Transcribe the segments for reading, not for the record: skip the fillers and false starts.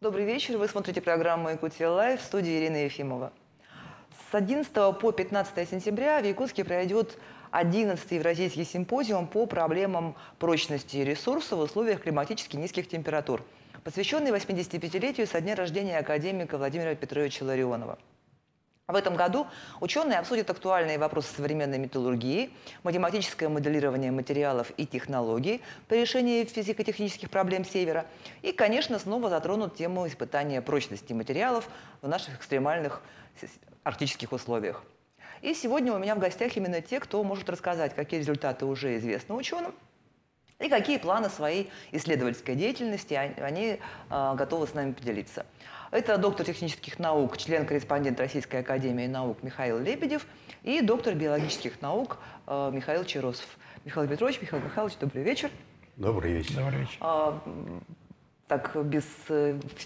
Добрый вечер. Вы смотрите программу «Якутия Live», в студии Ирина Ефимова. С 11 по 15 сентября в Якутске пройдет 11-й Евразийский симпозиум по проблемам прочности ресурсов в условиях климатически низких температур, посвященный 85-летию со дня рождения академика Владимира Петровича Ларионова. В этом году ученые обсудят актуальные вопросы современной металлургии, математическое моделирование материалов и технологий при решении физико-технических проблем Севера и, конечно, снова затронут тему испытания прочности материалов в наших экстремальных арктических условиях. И сегодня у меня в гостях именно те, кто может рассказать, какие результаты уже известны ученым и какие планы своей исследовательской деятельности они готовы с нами поделиться. Это доктор технических наук, член-корреспондент Российской академии наук Михаил Лебедев и доктор биологических наук Михаил Черосов. Михаил Петрович, Михаил Михайлович, добрый вечер. Добрый вечер. Добрый вечер. Так, без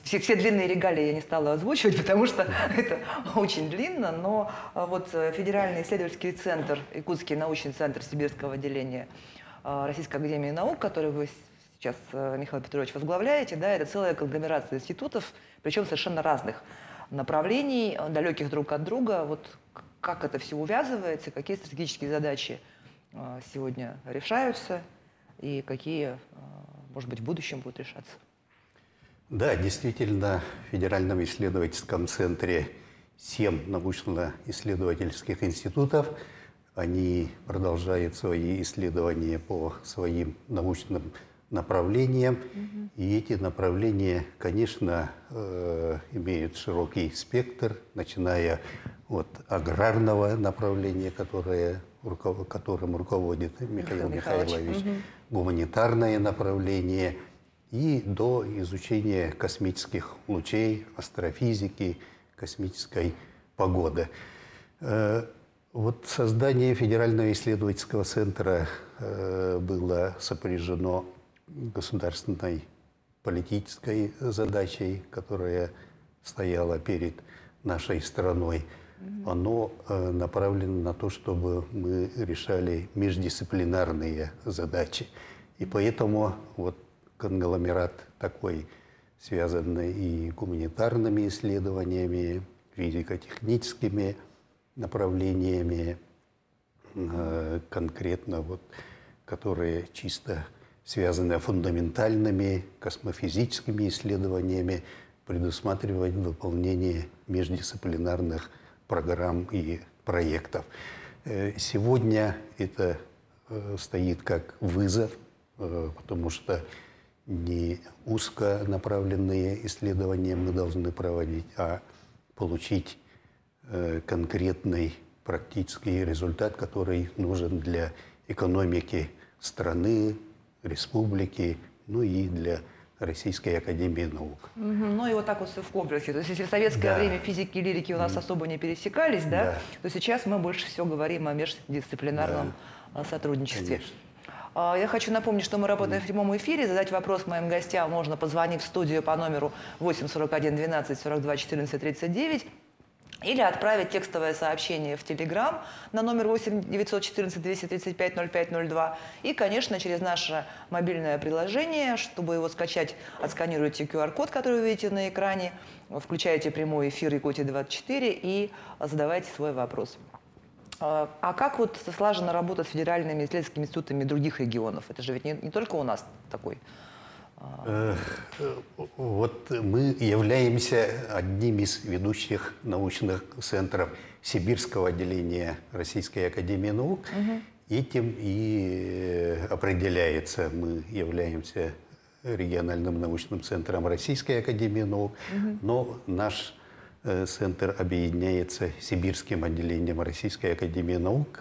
все длинные регалии я не стала озвучивать, потому что это очень длинно, но вот Федеральный исследовательский центр, Якутский научный центр Сибирского отделения Российской академии наук, который вы сейчас, Михаил Петрович, возглавляете, да, это целая конгломерация институтов, причем совершенно разных направлений, далеких друг от друга. Вот как это все увязывается, какие стратегические задачи сегодня решаются и какие, может быть, в будущем будут решаться? Да, действительно, в Федеральном исследовательском центре 7 научно-исследовательских институтов. Они продолжают свои исследования по своим научным направлениям. И эти направления, конечно, имеют широкий спектр, начиная от аграрного направления, которым руководит Михаил Михайлович, гуманитарное направление, и до изучения космических лучей, астрофизики, космической погоды. Вот создание Федерального исследовательского центра было сопряжено государственной политической задачей, которая стояла перед нашей страной. Оно направлено на то, чтобы мы решали междисциплинарные задачи. И поэтому вот конгломерат такой, связанный и гуманитарными исследованиями, физико-техническими направлениями, конкретно вот, которые чисто связанные фундаментальными космофизическими исследованиями, предусматривать выполнение междисциплинарных программ и проектов. Сегодня это стоит как вызов, потому что не узко направленные исследования мы должны проводить, а получить конкретный практический результат, который нужен для экономики страны, республики, ну и для Российской академии наук. Ну и вот так вот все в комплексе. То есть если в советское время физики и лирики у нас особо не пересекались, да, то сейчас мы больше всего говорим о междисциплинарном сотрудничестве. Конечно. Я хочу напомнить, что мы работаем в прямом эфире. Задать вопрос моим гостям можно, позвонив в студию по номеру 841 12 42 14 39. Или отправить текстовое сообщение в Телеграм на номер 8 914 235 0502. И, конечно, через наше мобильное приложение, чтобы его скачать, отсканируйте QR-код, который вы видите на экране, включаете прямой эфир Якутия 24 и задавайте свой вопрос. А как вот слажена работа с федеральными исследовательскими институтами других регионов? Это же ведь не только у нас такой. Вот мы являемся одним из ведущих научных центров Сибирского отделения Российской академии наук. Этим и определяется. Мы являемся региональным научным центром Российской академии наук, но наш центр объединяется с Сибирским отделением Российской академии наук.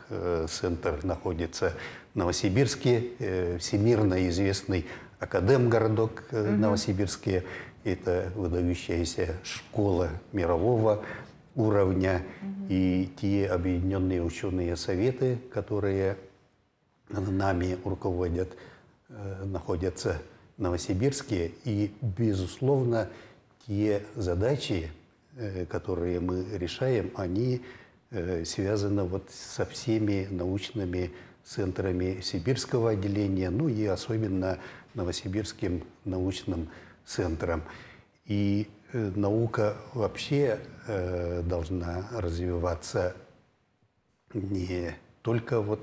Центр находится в Новосибирске, всемирно известный Академгородок Новосибирске – это выдающаяся школа мирового уровня. И те объединенные ученые советы, которые нами руководят, находятся в Новосибирске. И, безусловно, те задачи, которые мы решаем, они связаны вот со всеми научными центрами Сибирского отделения, ну и особенно Новосибирским научным центром. И наука вообще должна развиваться не только вот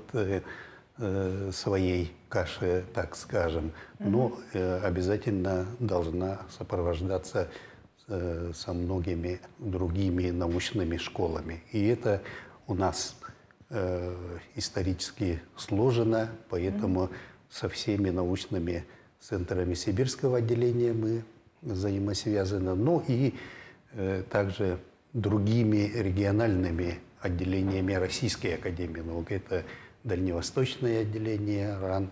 своей каше, так скажем, но обязательно должна сопровождаться со многими другими научными школами. И это у нас исторически сложено, поэтому со всеми научными центрами Сибирского отделения мы взаимосвязаны, но и также другими региональными отделениями Российской академии наук. Это Дальневосточное отделение РАН,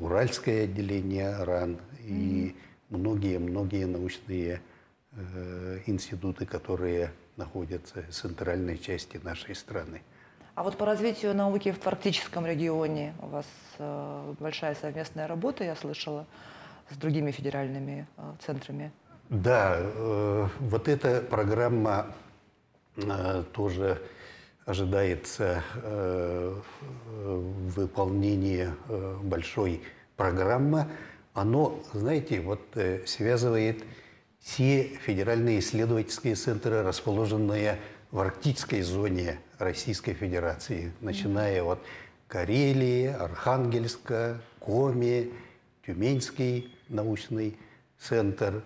Уральское отделение РАН и многие-многие научные институты, которые находятся в центральной части нашей страны. А вот по развитию науки в Арктическом регионе у вас большая совместная работа, я слышала, с другими федеральными центрами. Да, вот эта программа тоже ожидается выполнение большой программы. Оно, знаете, вот связывает все федеральные исследовательские центры, расположенные в арктической зоне Российской Федерации, начиная от Карелии, Архангельска, Коми, Тюменский научный центр,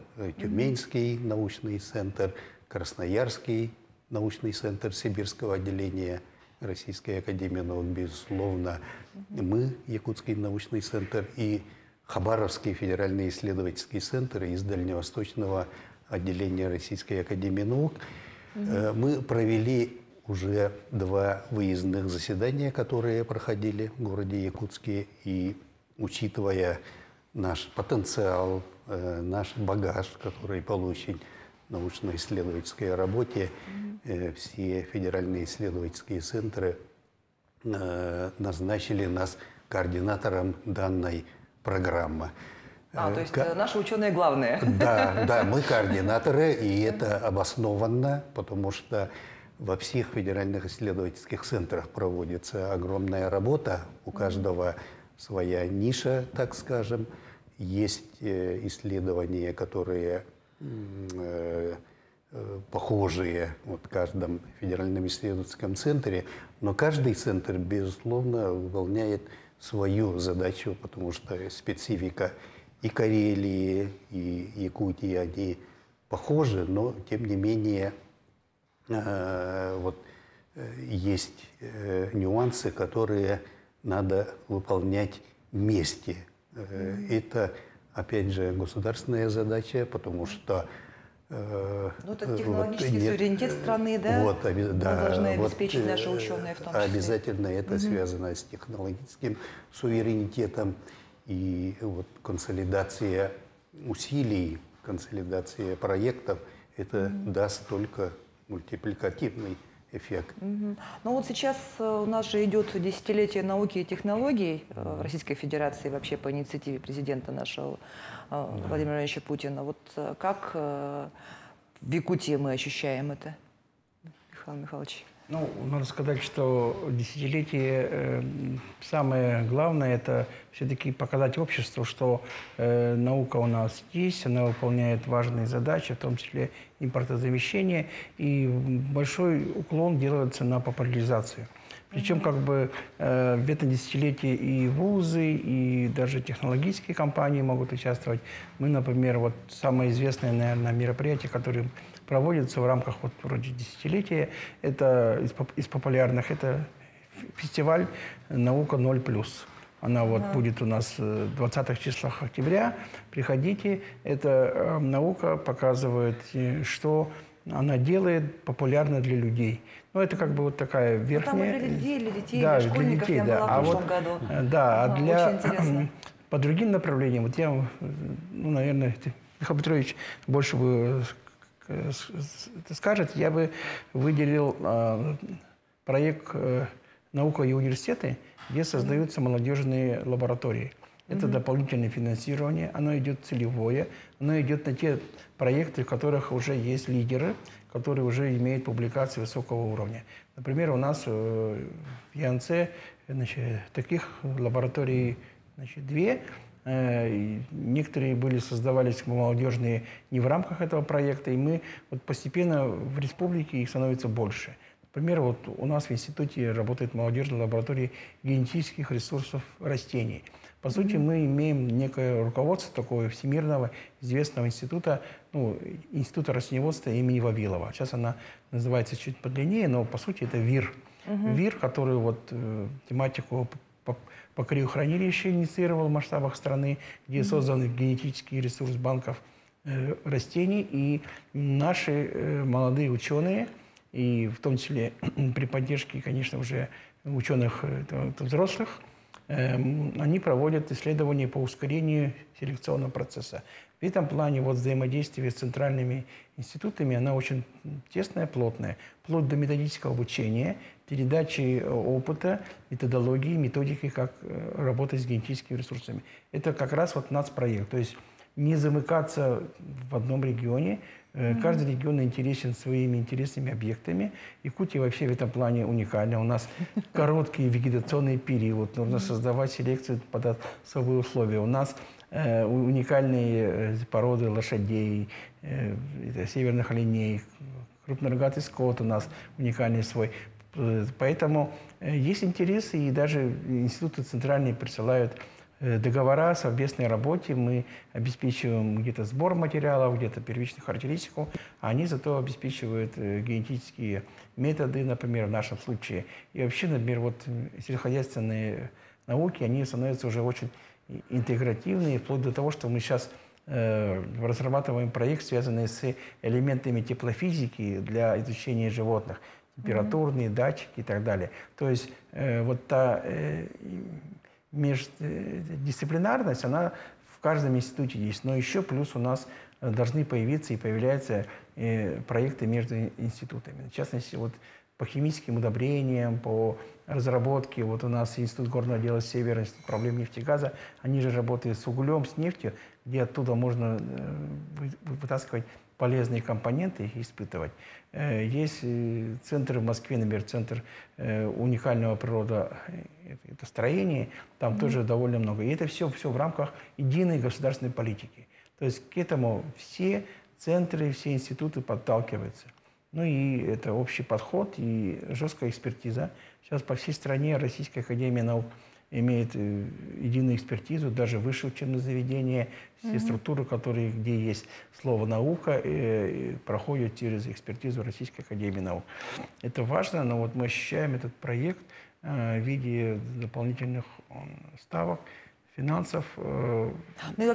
Красноярский научный центр Сибирского отделения Российской академии наук, безусловно, мы, Якутский научный центр, и Хабаровский федеральный исследовательский центр из Дальневосточного отделения Российской академии наук. Мы провели уже 2 выездных заседания, которые проходили в городе Якутске, и учитывая наш потенциал, наш багаж, который получен в научно-исследовательской работе, все федеральные исследовательские центры назначили нас координатором данной программы. То есть наши ученые главные. Да, да, мы координаторы, и это обоснованно, потому что во всех федеральных исследовательских центрах проводится огромная работа, у каждого своя ниша, так скажем. Есть исследования, которые похожие в каждом федеральном исследовательском центре, но каждый центр, безусловно, выполняет свою задачу, потому что специфика и Карелии, и Якутии, они похожи, но, тем не менее, вот есть нюансы, которые надо выполнять вместе. Это, опять же, государственная задача, потому что... Ну, это технологический суверенитет страны, да? Вот, мы должны обеспечить наши ученые в том числе. Обязательно это связано с технологическим суверенитетом. И вот консолидация усилий, консолидация проектов, это даст только мультипликативный эффект. Ну вот сейчас у нас же идет десятилетие науки и технологий Российской Федерации вообще по инициативе президента нашего Владимира Владимировича Путина. Вот как в Якутии мы ощущаем это, Михаил Михайлович? Ну, надо сказать, что десятилетие, самое главное, это все-таки показать обществу, что наука у нас есть, она выполняет важные задачи, в том числе импортозамещение, и большой уклон делается на популяризацию. Причем как бы в этом десятилетии и вузы, и даже технологические компании могут участвовать. Мы, например, вот самое известное, наверное, мероприятие, которое проводится в рамках вот вроде десятилетия, это из популярных, это фестиваль «Наука 0+». Она вот будет у нас в 20-х числах октября. Приходите. Эта наука показывает, что она делает популярно для людей. Но это как бы вот такая верхняя... Там и для детей, да, для школьников детей, я была в прошлом году. Да, а для... По другим направлениям, вот я, ну, наверное, Михаил Петрович больше бы скажет, я бы выделил проект «Наука и университеты», где создаются молодежные лаборатории. Это дополнительное финансирование, оно идет целевое, оно идет на те проекты, в которых уже есть лидеры, которые уже имеют публикации высокого уровня. Например, у нас в ЯНЦ таких лабораторий 2, Некоторые создавались молодежные не в рамках этого проекта, и мы постепенно в республике их становится больше. Например, у нас в институте работает молодежная лаборатория генетических ресурсов растений. По сути, мы имеем некое руководство такого всемирного известного института, института растениеводства имени Вавилова. Сейчас она называется чуть подлиннее, но по сути это ВИР. ВИР, который тематику по криохранилищу инициировал в масштабах страны, где создан генетический ресурс банков растений. И наши молодые ученые, и в том числе при поддержке, конечно, уже ученых взрослых, они проводят исследования по ускорению селекционного процесса. В этом плане взаимодействие с центральными институтами, она очень тесная, плотная, вплоть до методического обучения, передачи опыта, методологии, методики, как работать с генетическими ресурсами. Это как раз нацпроект. То есть не замыкаться в одном регионе. Каждый регион интересен своими интересными объектами. Якутия вообще в этом плане уникальна. У нас короткий вегетационный период. Нужно создавать селекцию под особые условия. У нас уникальные породы лошадей, северных оленей, крупнорогатый скот у нас уникальный свой. Поэтому есть интересы, и даже институты центральные присылают договора о совместной работе, мы обеспечиваем где-то сбор материалов, где-то первичную характеристику, а они зато обеспечивают генетические методы, например, в нашем случае. И вообще, например, сельскохозяйственные науки, они становятся уже очень интегративные, вплоть до того, что мы сейчас разрабатываем проект, связанный с элементами теплофизики для изучения животных, температурные датчики и так далее. То есть междисциплинарность, она в каждом институте есть, но еще плюс у нас должны появиться и появляются проекты между институтами. В частности, по химическим удобрениям, по разработке, у нас Институт горного дела Севера, Институт проблем нефтегаза, они же работают с углем, с нефтью, где оттуда можно вытаскивать полезные компоненты, их испытывать. Есть центр в Москве, например, центр уникального природостроения, там тоже довольно много. И это все в рамках единой государственной политики. То есть к этому все центры, все институты подталкиваются. И это общий подход и жесткая экспертиза. Сейчас по всей стране Российская академия наук имеет единую экспертизу, даже выше учебное заведение, все структуры, которые, где есть слово «наука», проходят через экспертизу Российской академии наук. Это важно, но мы ощущаем этот проект в виде дополнительных ставок, финансов. И вообще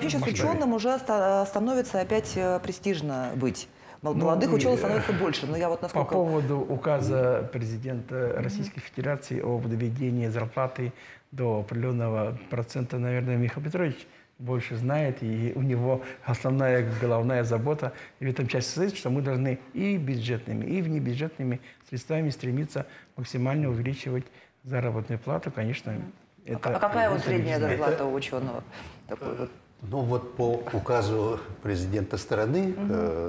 сейчас ученым уже становится опять престижно быть. Молодых ученых становится больше. Но я насколько... По поводу указа президента Российской Федерации об доведении зарплаты до определенного процента, наверное, Михаил Петрович больше знает, и у него основная головная забота в этом части состоит, что мы должны и бюджетными, и внебюджетными средствами стремиться максимально увеличивать заработную плату, конечно. А какая средняя зарплата у ученого? По указу президента страны,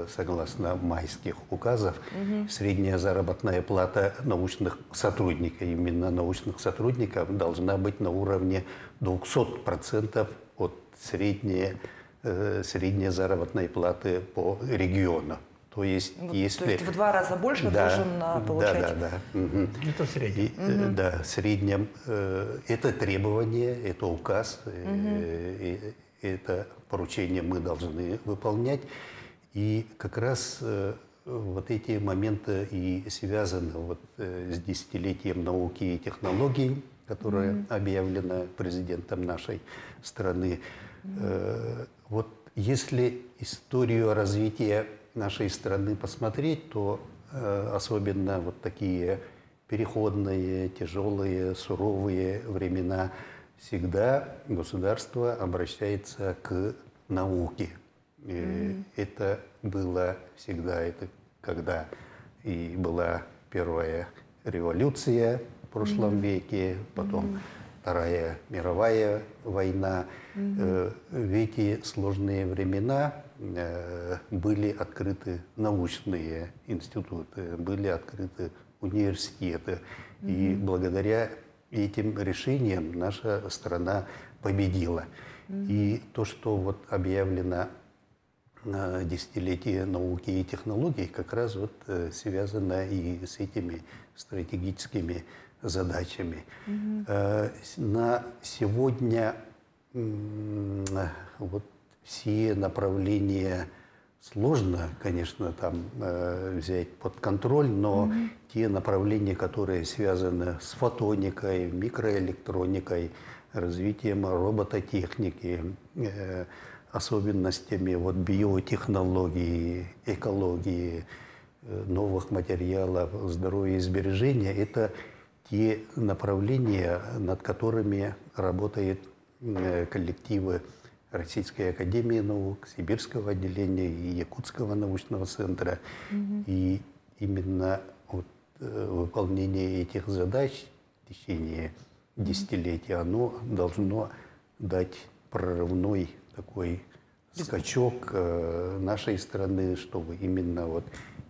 согласно майских указов, средняя заработная плата научных сотрудников, именно научных сотрудников, должна быть на уровне 200% от средней заработной платы по региону. То есть в 2 раза больше должен получать. Это в среднем. Да, в среднем. Это требование, это указ. Это поручение мы должны выполнять. И как раз эти моменты и связаны с десятилетием науки и технологий, которое объявлено президентом нашей страны. Если историю развития нашей страны посмотреть, то особенно такие переходные, тяжелые, суровые времена – всегда государство обращается к науке. Это было всегда, когда и была первая революция в прошлом веке, потом Вторая мировая война. В эти сложные времена были открыты научные институты, были открыты университеты. И благодаря этим решением наша страна победила. И то, что вот объявлено десятилетие науки и технологий, как раз вот связано и с этими стратегическими задачами. На сегодня вот все направления сложно, конечно, там взять под контроль, но те направления, которые связаны с фотоникой, микроэлектроникой, развитием робототехники, особенностями вот биотехнологии, экологии, новых материалов, здоровья и сбережения, это те направления, над которыми работают коллективы Российской академии наук, Сибирского отделения и Якутского научного центра. И именно вот выполнение этих задач в течение десятилетия, оно должно дать прорывной такой скачок нашей страны, чтобы именно вот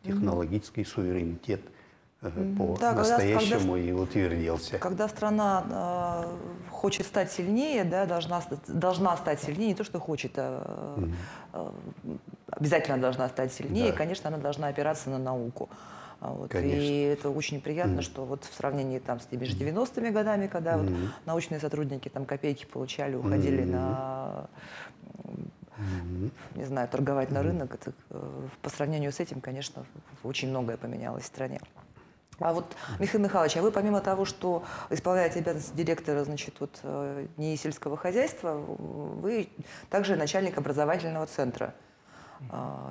технологический суверенитет по-настоящему и утвердился. Когда страна хочет стать сильнее, да, должна стать сильнее, не то, что хочет, а обязательно должна стать сильнее, да. Конечно, она должна опираться на науку. Вот. И это очень приятно, что вот в сравнении там, с теми же 90-ми годами, когда вот научные сотрудники там копейки получали, уходили на... не знаю, торговать на рынок, это, по сравнению с этим, конечно, очень многое поменялось в стране. А вот, Михаил Михайлович, а вы помимо того, что исполняете обязанности директора, значит, вот, НИИ сельского хозяйства, вы также начальник образовательного центра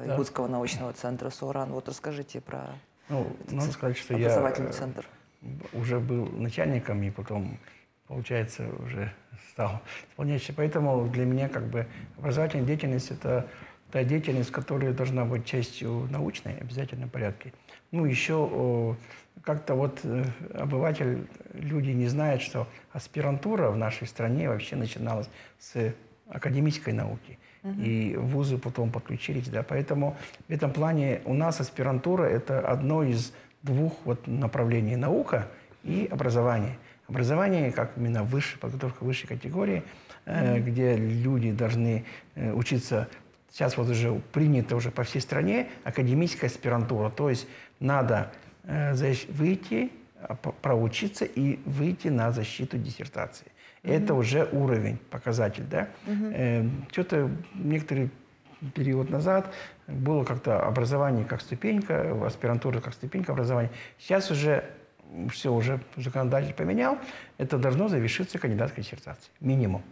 Якутского научного центра СОРАН. Вот расскажите про надо сказать, что образовательный центр. Я уже был начальником и потом... получается, уже стал исполняющим. Поэтому для меня как бы образовательная деятельность – это та деятельность, которая должна быть частью научной, обязательно в порядке. Ну, еще как-то вот обыватель, люди не знают, что аспирантура в нашей стране вообще начиналась с академической науки. И вузы потом подключились, да. Поэтому в этом плане у нас аспирантура – это одно из двух вот направлений – наука и образование. Образование, как именно высшая подготовка высшей категории, где люди должны учиться. Сейчас вот уже принято уже по всей стране академическая аспирантура. То есть надо выйти, проучиться и выйти на защиту диссертации. Это уже уровень, показатель, да? Что-то некоторые... период назад было как-то образование как ступенька, аспирантура как ступенька образования. Сейчас уже... все уже законодатель поменял, это должно завершиться кандидатской диссертацией. Минимум.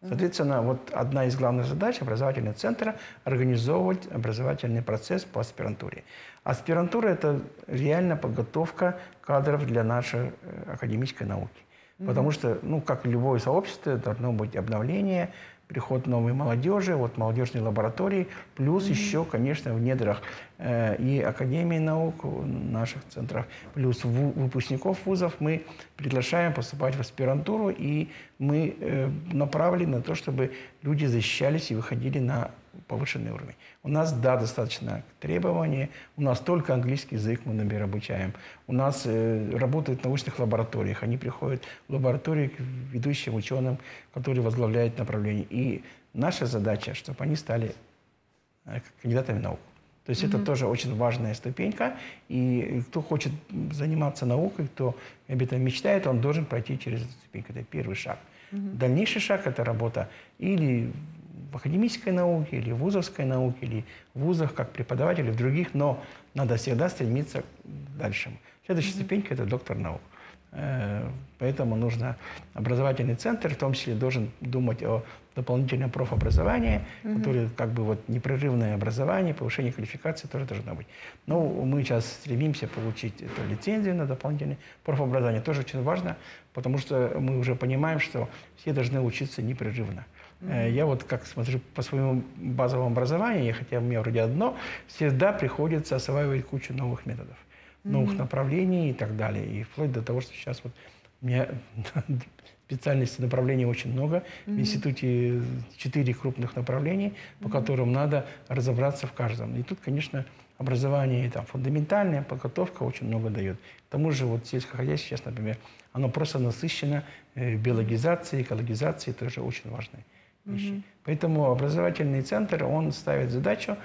Соответственно, вот одна из главных задач образовательного центра – организовывать образовательный процесс по аспирантуре. Аспирантура – это реально подготовка кадров для нашей академической науки. Потому что, ну, как и любое сообщество, должно быть обновление, приход новой молодежи, вот молодежные лаборатории, плюс еще, конечно, в недрах и Академии наук, наших центров, плюс выпускников вузов мы приглашаем поступать в аспирантуру, и мы направлены на то, чтобы люди защищались и выходили на повышенный уровень. У нас, да, достаточно требований, у нас только английский язык мы, например, обучаем. У нас работают в научных лабораториях, они приходят в лаборатории к ведущим ученым, которые возглавляют направление. И наша задача, чтобы они стали кандидатами наук. То есть это тоже очень важная ступенька, и кто хочет заниматься наукой, кто об этом мечтает, он должен пройти через эту ступеньку. Это первый шаг. Дальнейший шаг – это работа или в академической науке, или в вузовской науке, или в вузах как преподаватели, в других, но надо всегда стремиться к дальшему. Следующая ступенька – это доктор наук. Поэтому нужно образовательный центр, в том числе должен думать о дополнительном профобразовании, которое как бы вот непрерывное образование, повышение квалификации тоже должно быть. Но мы сейчас стремимся получить эту лицензию на дополнительное профобразование. Тоже очень важно, потому что мы уже понимаем, что все должны учиться непрерывно. Я вот как смотрю по своему базовому образованию, хотя у меня вроде одно, всегда приходится осваивать кучу новых методов, новых направлений и так далее. И вплоть до того, что сейчас вот у меня специальностей направлений очень много. В институте 4 крупных направления, по которым надо разобраться в каждом. И тут, конечно, образование там, фундаментальная подготовка очень много дает. К тому же вот сельское хозяйство сейчас, например, оно просто насыщено биологизацией, экологизацией, тоже очень важно. вещи. Поэтому образовательный центр, он ставит задачу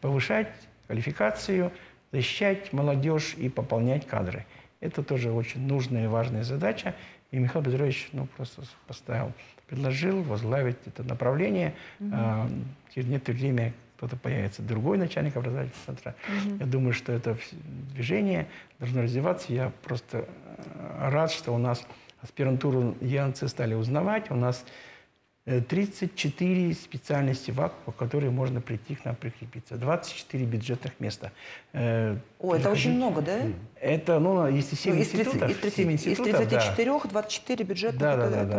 повышать квалификацию, защищать молодежь и пополнять кадры. Это тоже очень нужная и важная задача. И Михаил Петрович просто поставил, предложил возглавить это направление. Через некоторое время кто-то появится другой начальник образовательного центра. Я думаю, что это движение должно развиваться. Я просто рад, что у нас аспирантуру ЕАНЦ стали узнавать. У нас 34 специальности ВАК, по которым можно прийти к нам прикрепиться. 24 бюджетных места. О, это очень много, да? Это, если 7 институтов. Из 34 24 бюджетных. Да.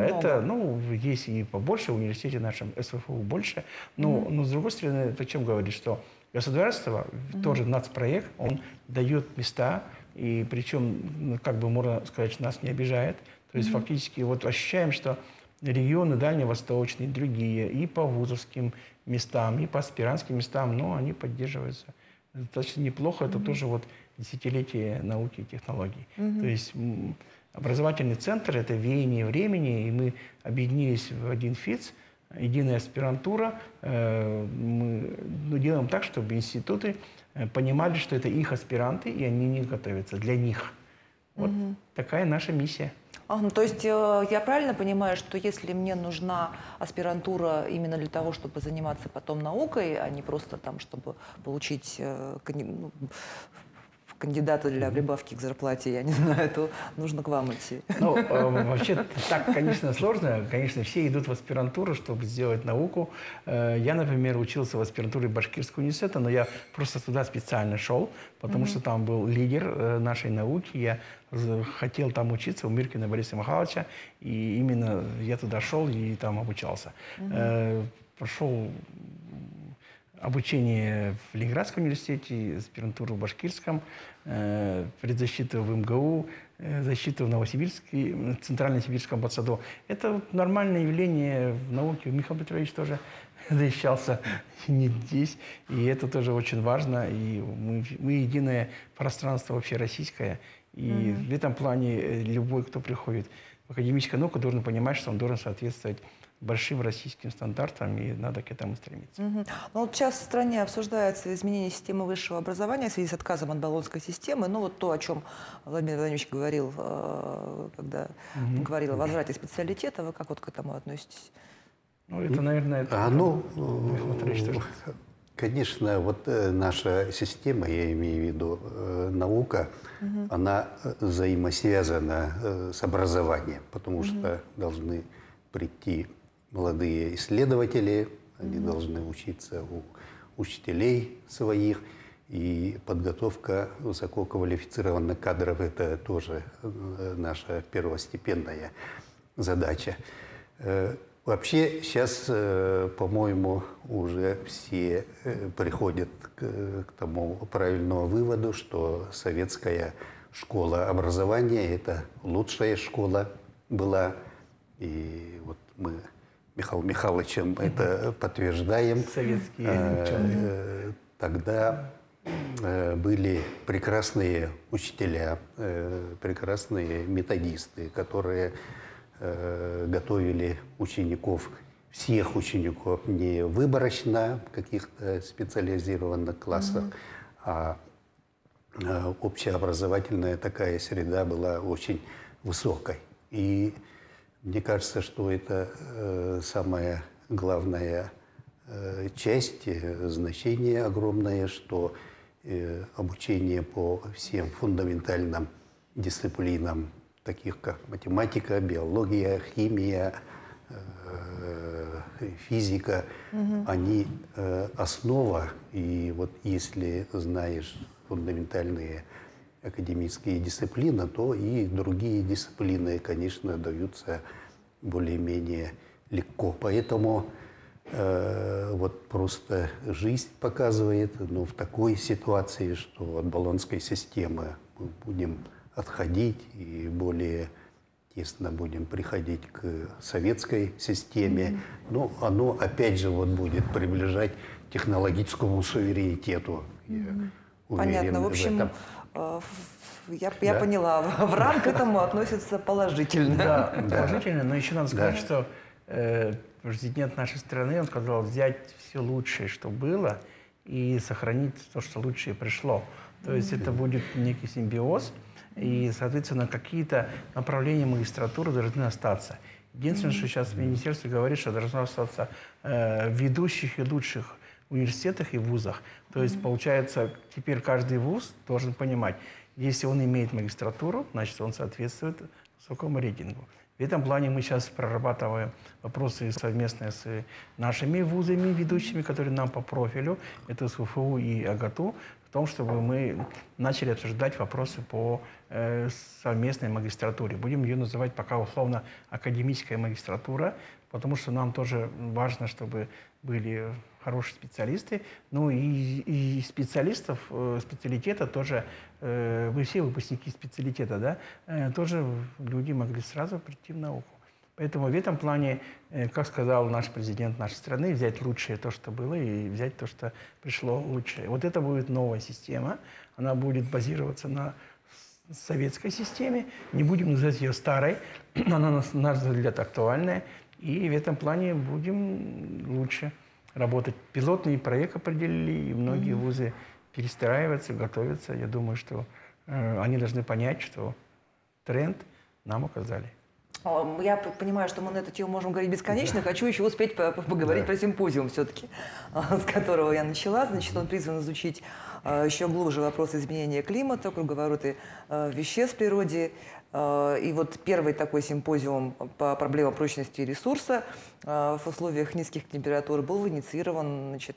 Это, есть и побольше, в университете нашем СВФУ больше. Но с другой стороны, причем говорит, что государство, тоже нацпроект, он дает места, и причем, можно сказать, нас не обижает. То есть фактически ощущаем, что регионы дальневосточные, другие, и по вузовским местам, и по аспирантским местам, но они поддерживаются достаточно неплохо. Это тоже десятилетие науки и технологий. То есть образовательный центр – это веяние времени, и мы объединились в один ФИЦ, единая аспирантура. Мы делаем так, чтобы институты понимали, что это их аспиранты, и они не готовятся для них. Вот такая наша миссия. То есть я правильно понимаю, что если мне нужна аспирантура именно для того, чтобы заниматься потом наукой, а не просто чтобы получить кандидата для прибавки к зарплате, я не знаю, то нужно к вам идти. Вообще так, конечно, сложно. Конечно, все идут в аспирантуру, чтобы сделать науку. Я, например, учился в аспирантуре Башкирского университета, но я просто туда специально шел, потому что там был лидер нашей науки. Я хотел там учиться у Миркина Бориса Михайловича, и именно я туда шел и там обучался. Прошел обучение в Ленинградском университете, аспирантуру в Башкирском, предзащиту в МГУ, защиту в Новосибирске, Центрально-Сибирском подсаду. Это нормальное явление в науке. Михаил Петрович тоже защищался не здесь, и это тоже очень важно. И мы единое пространство вообще российское. И в этом плане любой, кто приходит в академическую науку, должен понимать, что он должен соответствовать большим российским стандартам, и надо к этому стремиться. Сейчас в стране обсуждается изменение системы высшего образования в связи с отказом от болонской системы. То, о чем Владимир Владимирович говорил, когда говорил о возврате специалитета, вы как к этому относитесь? Это, наверное, это... Конечно, наша система, я имею в виду наука, она взаимосвязана с образованием, потому что должны прийти молодые исследователи, они должны учиться у учителей своих, и подготовка высококвалифицированных кадров – это тоже наша первостепенная задача. Вообще сейчас, по-моему, уже все приходят к тому правильному выводу, что советская школа образования – это лучшая школа была. И мы Михаилом Михайловичем это подтверждаем. Советские ученые. Тогда были прекрасные учителя, прекрасные методисты, которые готовили учеников, всех учеников, не выборочно в каких-то специализированных классах, а общеобразовательная такая среда была очень высокой. И мне кажется, что это самая главная часть, значение огромное, что обучение по всем фундаментальным дисциплинам, таких как математика, биология, химия, физика, они основа. И если знаешь фундаментальные академические дисциплины, то и другие дисциплины, конечно, даются более-менее легко. Поэтому просто жизнь показывает, в такой ситуации, что от болонской системы мы будем отходить и более тесно будем приходить к советской системе. Но оно, опять же, будет приближать к технологическому суверенитету. Понятно. В общем, я поняла, в РАН к этому относится положительно. Да, положительно, но еще надо сказать, что президент нашей страны, он сказал взять все лучшее, что было, и сохранить то, что лучшее пришло. То есть это будет некий симбиоз, и, соответственно, какие-то направления магистратуры должны остаться. Единственное, что сейчас министерство говорит, что должно остаться в ведущих и лучших университетах и вузах. То есть, получается, теперь каждый вуз должен понимать, если он имеет магистратуру, значит, он соответствует высокому рейтингу. В этом плане мы сейчас прорабатываем вопросы совместно с нашими вузами, ведущими, которые нам по профилю, это СВФУ и АГАТУ, в том, чтобы мы начали обсуждать вопросы по совместной магистратуре. Будем ее называть пока условно академическая магистратура, потому что нам тоже важно, чтобы были хорошие специалисты. Ну и специалистов специалитета тоже, вы все выпускники специалитета, да, тоже люди могли сразу прийти в науку. Поэтому в этом плане, как сказал наш президент нашей страны, взять лучшее то, что было, и взять то, что пришло лучшее. Вот это будет новая система, она будет базироваться на советской системе, не будем называть ее старой, она, на наш взгляд, актуальная, и в этом плане будем лучше работать. Пилотный проект определили, и многие вузы перестраиваются, готовятся. Я думаю, что они должны понять, что тренд нам указали. Я понимаю, что мы на эту тему можем говорить бесконечно. Да. Хочу еще успеть поговорить про симпозиум все-таки, с которого я начала. Значит, он призван изучить еще глубже вопрос изменения климата, круговороты веществ в природе. И вот первый такой симпозиум по проблемам прочности ресурса в условиях низких температур был инициирован, значит,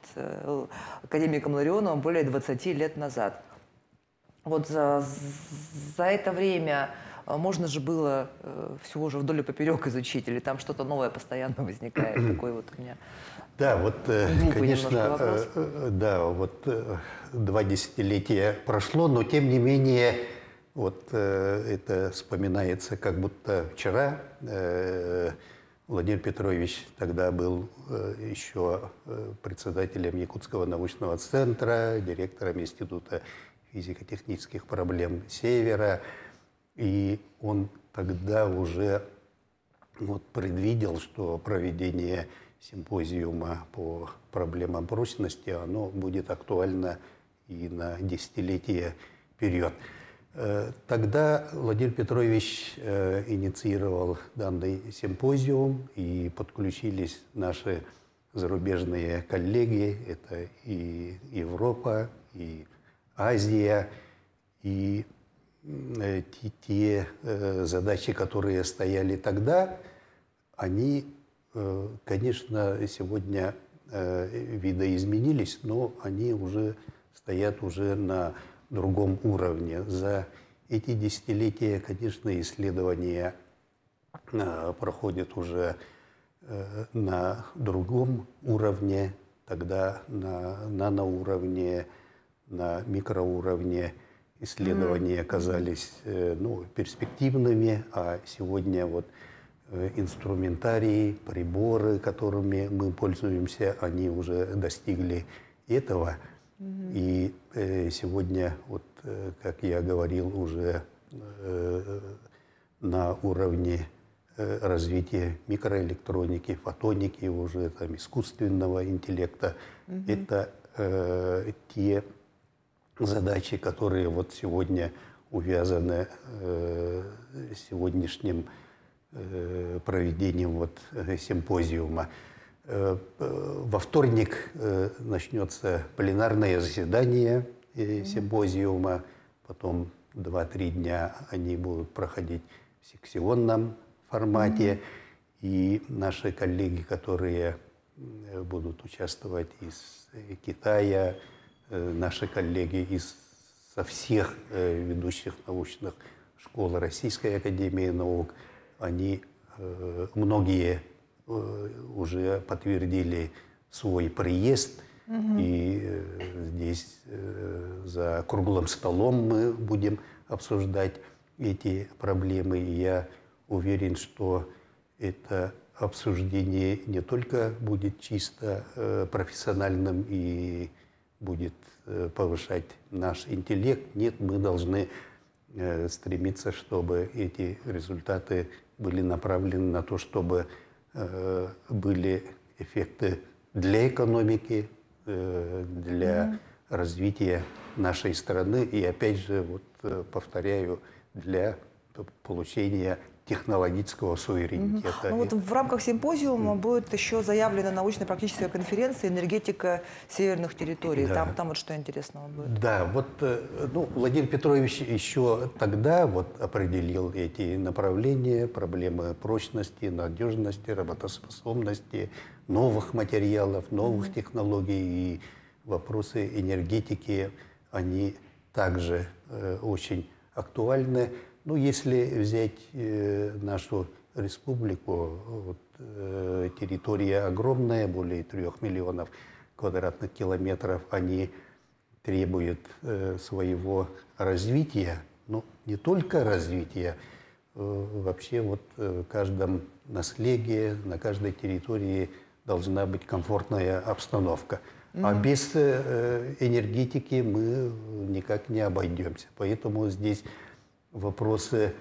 академиком Ларионовым более 20 лет назад. Вот за это время можно же было все уже вдоль и поперек изучить, или там что-то новое постоянно возникает? Такой вот у меня. Да, вот, конечно, да, вот 2 десятилетия прошло, но тем не менее, вот это вспоминается как будто вчера. Владимир Петрович тогда был еще председателем Якутского научного центра, директором Института физико-технических проблем Севера. И он тогда уже вот предвидел, что проведение симпозиума по проблемам прочности, оно будет актуально и на десятилетие вперед. Тогда Владимир Петрович инициировал данный симпозиум, и подключились наши зарубежные коллеги. Это и Европа, и Азия, и те задачи, которые стояли тогда, они, конечно, сегодня видоизменились, но они уже стоят уже на другом уровне. За эти десятилетия, конечно, исследования проходят уже на другом уровне, тогда на наноуровне, на микроуровне. Исследования оказались перспективными, а сегодня вот инструментарии, приборы, которыми мы пользуемся, они уже достигли этого. И сегодня, вот, как я говорил, уже на уровне развития микроэлектроники, фотоники, уже там, искусственного интеллекта, это те задачи, которые вот сегодня увязаны с сегодняшним проведением вот симпозиума. Во вторник начнется пленарное заседание симпозиума, потом 2-3 дня они будут проходить в секционном формате, и наши коллеги, которые будут участвовать из Китая, наши коллеги со всех ведущих научных школ Российской Академии наук, они многие уже подтвердили свой приезд. И здесь за круглым столом мы будем обсуждать эти проблемы. И я уверен, что это обсуждение не только будет чисто профессиональным и будет повышать наш интеллект. Нет, мы должны стремиться, чтобы эти результаты были направлены на то, чтобы были эффекты для экономики, для развития нашей страны и, опять же, вот, повторяю, для получения технологического суверенитета. Ну, вот в рамках симпозиума будет еще заявлена научно-практическая конференция «Энергетика северных территорий». Да. Там вот что интересного будет? Да, вот ну, Владимир Петрович еще тогда вот определил эти направления, проблемы прочности, надежности, работоспособности, новых материалов, новых технологий. И вопросы энергетики, они также очень актуальны. Ну, если взять нашу республику, вот, территория огромная, более 3 миллионов квадратных километров, они требуют своего развития, но не только развития, вообще вот в каждом наследии, на каждой территории должна быть комфортная обстановка. А без энергетики мы никак не обойдемся, поэтому здесь вопросы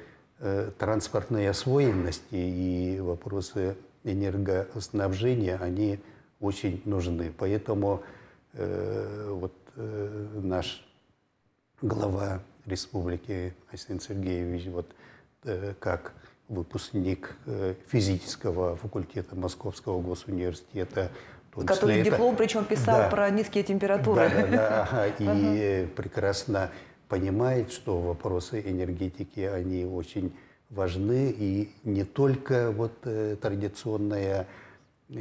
транспортной освоенности и вопросы энергоснабжения, они очень нужны. Поэтому вот, наш глава республики Асин Сергеевич, вот, как выпускник физического факультета Московского госуниверситета, который диплом, причем, писал про низкие температуры. И прекрасно понимает, что вопросы энергетики, они очень важны, и не только вот традиционная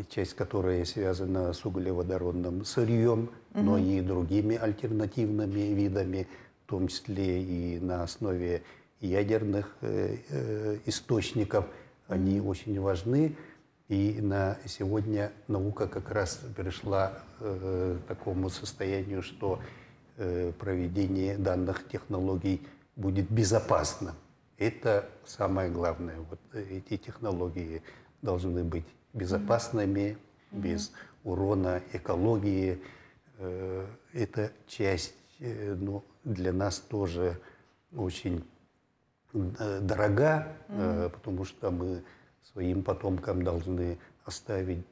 часть, которая связана с углеводородным сырьем, но и другими альтернативными видами, в том числе и на основе ядерных источников, они очень важны. И на сегодня наука как раз перешла к такому состоянию, что проведение данных технологий будет безопасно. Это самое главное. Вот эти технологии должны быть безопасными, без урона экологии. Это часть, ну, для нас тоже очень дорога, потому что мы своим потомкам должны оставить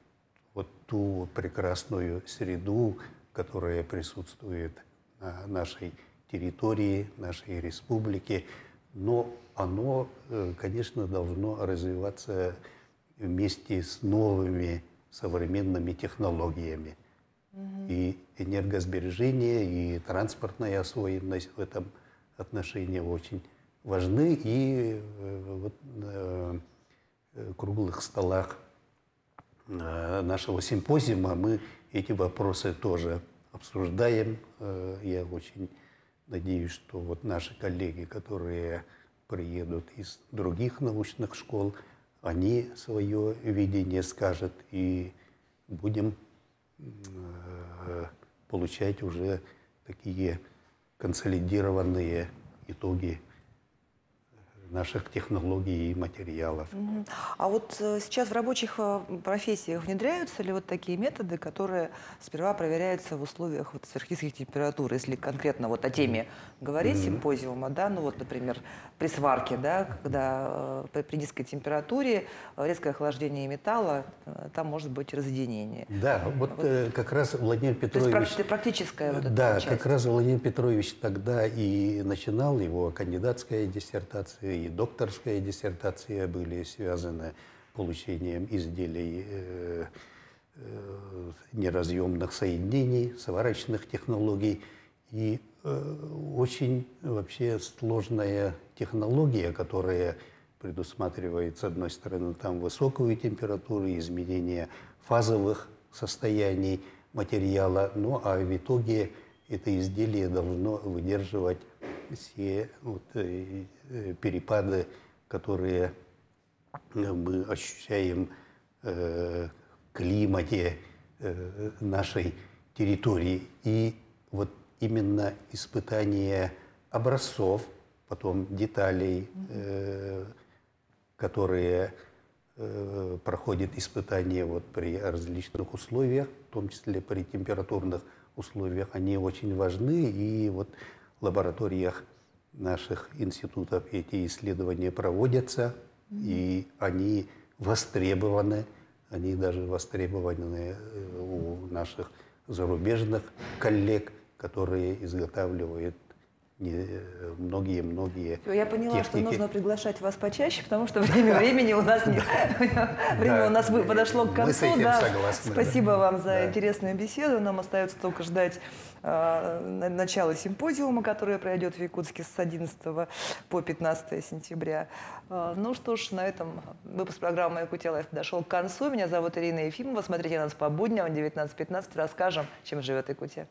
вот ту прекрасную среду, которая присутствует на нашей территории, нашей республике, но оно, конечно, должно развиваться вместе с новыми современными технологиями. И энергосбережение, и транспортная освоенность в этом отношении очень важны. И вот, в круглых столах нашего симпозиума мы эти вопросы тоже обсуждаем. Я очень надеюсь, что вот наши коллеги, которые приедут из других научных школ, они свое видение скажут, и будем получать уже такие консолидированные итоги наших технологий и материалов. А вот сейчас в рабочих профессиях внедряются ли вот такие методы, которые сперва проверяются в условиях вот сверхнизких температур, если конкретно вот о теме говорить симпозиума, да, ну вот, например, при сварке, да, когда при низкой температуре резкое охлаждение металла, там может быть разъединение. Да, вот как раз Владимир Петрович... То есть практическая вот эта часть. Как раз Владимир Петрович тогда и начинал, его кандидатская диссертация и докторская диссертация были связаны с получением изделий неразъемных соединений, сварочных технологий. И очень вообще сложная технология, которая предусматривает, с одной стороны, там высокую температуру, изменение фазовых состояний материала, ну а в итоге это изделие должно выдерживать все вот перепады, которые мы ощущаем в климате нашей территории. И вот именно испытание образцов, потом деталей, которые проходят испытания вот при различных условиях, в том числе при температурных условиях, они очень важны. И вот в лабораториях наших институтов эти исследования проводятся, и они востребованы. Они даже востребованы у наших зарубежных коллег, которые изготавливают многие-многие техники. Я поняла, что нужно приглашать вас почаще, потому что времени у нас нет. Время у нас подошло к концу. Спасибо вам за интересную беседу. Нам остается только ждать начала симпозиума, который пройдет в Якутске с 11 по 15 сентября. Ну что ж, на этом выпуск программы «Якутия Live» дошел к концу. Меня зовут Ирина Ефимова. Смотрите нас по будням в 19:15. Расскажем, чем живет Якутия.